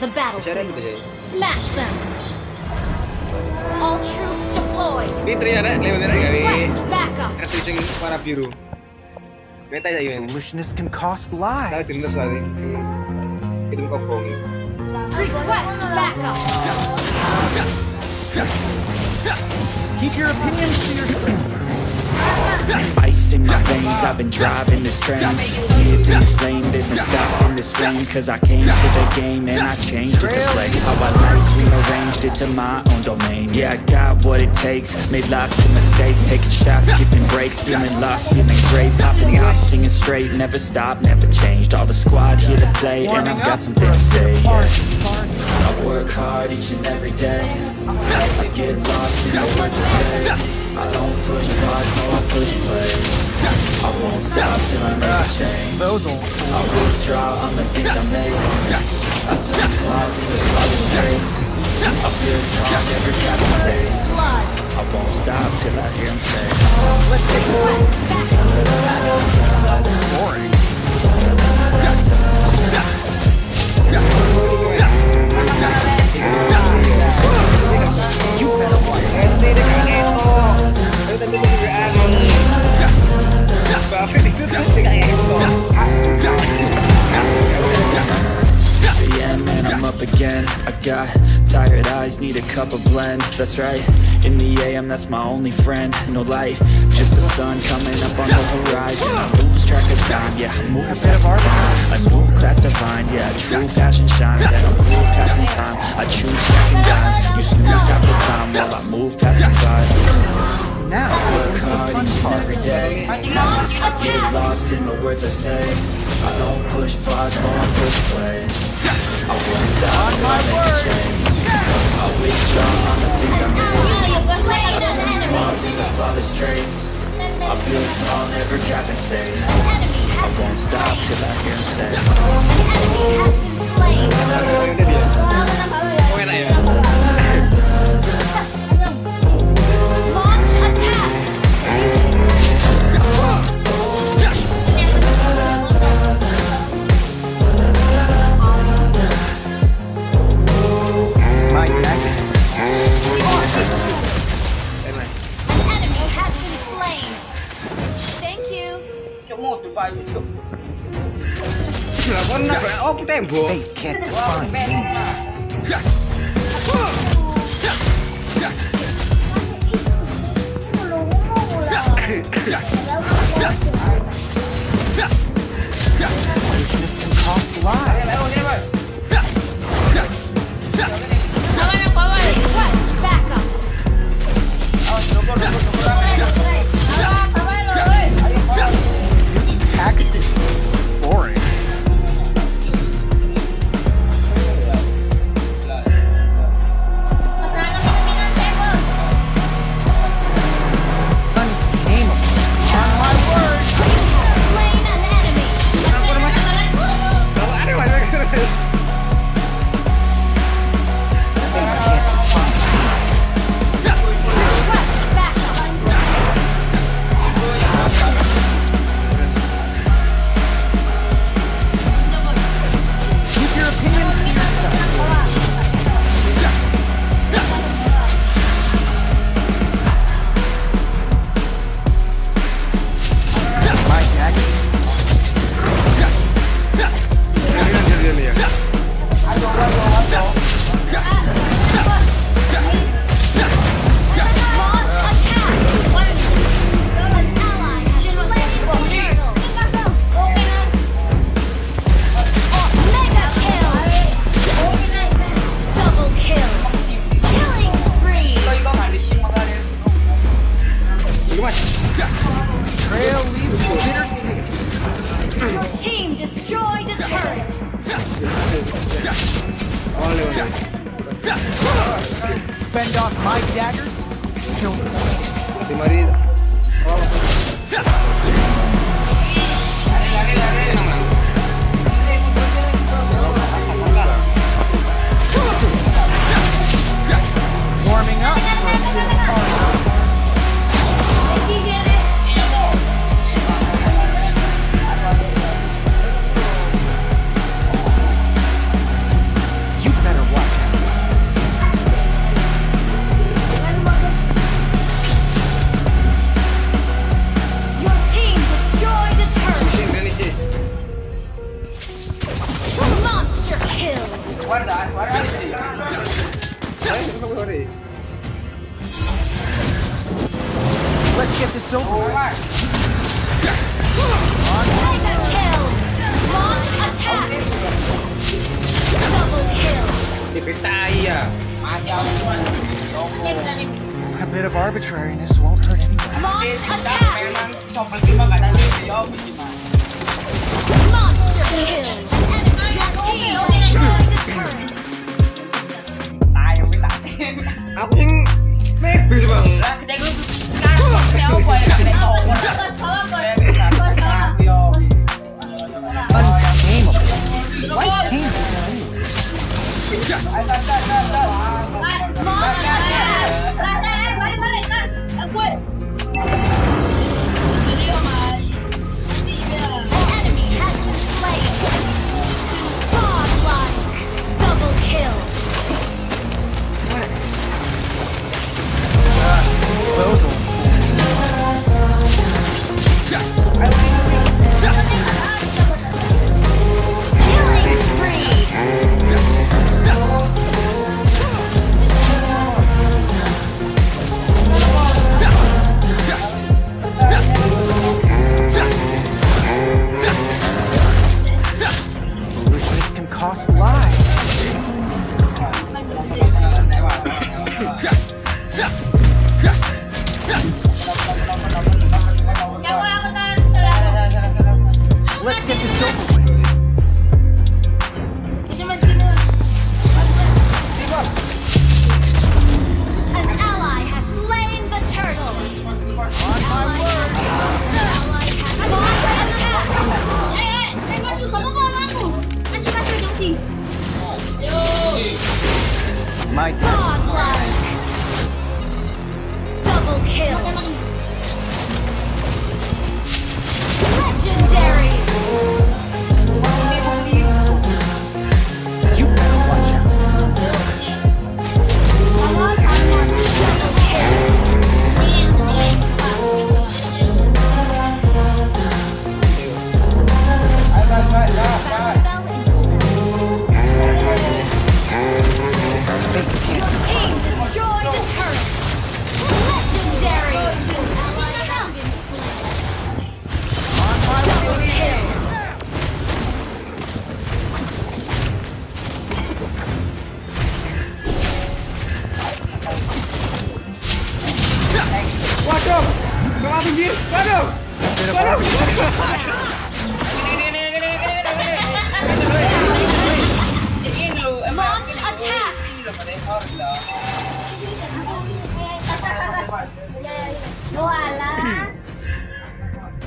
The battlefield. Smash them. All troops deployed. Request backup. Foolishness can cost lives. Request backup. Keep your opinions to yourself. Ice in my veins, I've been driving this train. Years in this lane, there's no stopping this flame. Cause I came to the game and I changed it to play how I like, rearranged it to my own domain. Yeah, I got what it takes, made lots of mistakes. Taking shots, skipping breaks, feeling lost, feeling great. Popping off, singing straight, never stopped, never changed. All the squad here to play, and I've got something to say, yeah. I work hard each and every day. I get lost in the words I say. I don't push pause, no I push play. I won't stop till I make a change. I withdraw on the things I make. I take flies in the other streets. I feel talk every kind of face. I won't stop till I hear him say, let's take a look. Boring. You better watch it. Tapi tadi keberadaan ini Buffett itu pasti kayak yeah, man, I'm up again. I got tired eyes, need a cup of blend. That's right, in the AM, that's my only friend. No light, just the sun coming up on the horizon. I lose track of time, yeah, I move past divine. I move past divine, yeah, true passion shines. I don't move past in time, I choose second dimes. You snooze half the time while I move past the vibe. Now I work hard each and every day. I get lost in the words I say. I don't push bars, no I push play. I won't stop till I make a change. I withdraw on the things I made. I turn flaws into flawless traits. I build tall, never capped in space. I won't stop till I hear him say, an enemy has been slain. Launch attack. An enemy has been slain. Thank you. They can't define me. Can cost lives. Request backup. Paxton. Boring. Untamable. On my word. Slain an enemy. team destroyed a turret. Fend off my daggers. Kill me. Warming up for a let's get this over. Mega kill! Launch attack! Double kill! A bit of arbitrariness won't hurt anyone. Launch attack! Monster kill!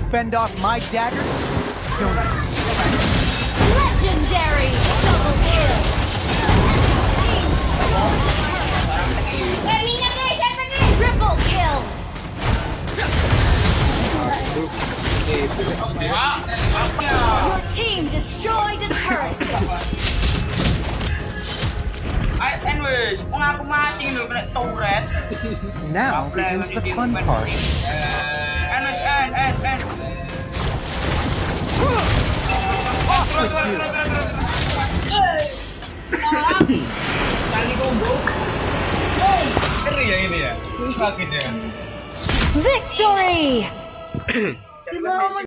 fend off my daggers? Don't. Legendary double kill. Triple kill. Your team destroyed a turret. Now begins the fun part. Victory!